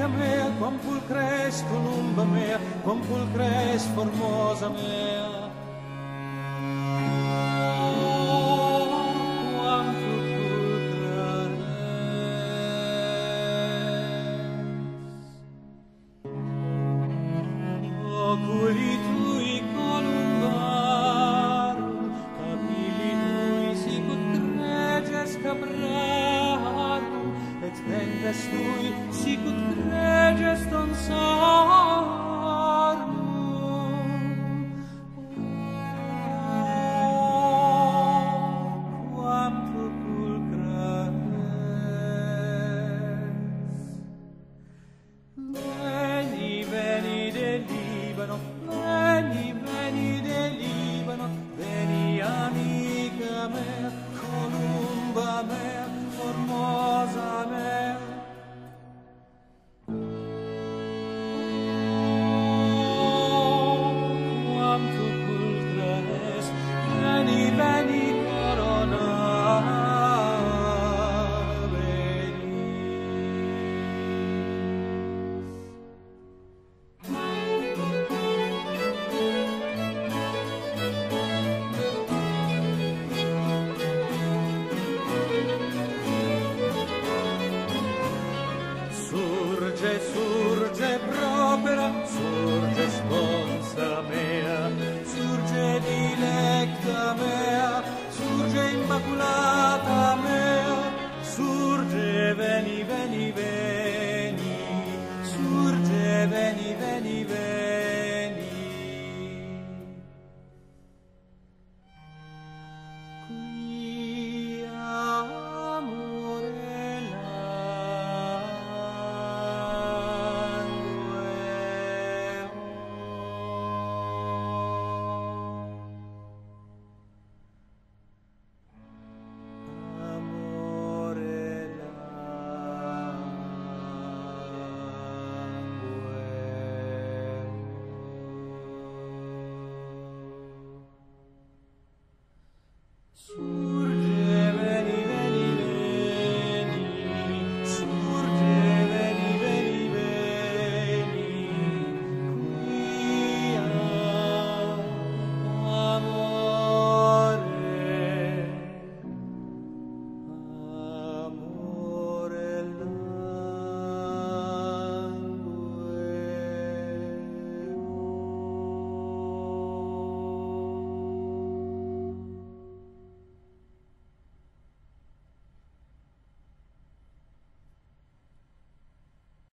Amica mea, quam pulcres columba mea, quam pulcres formosa mea. Sure.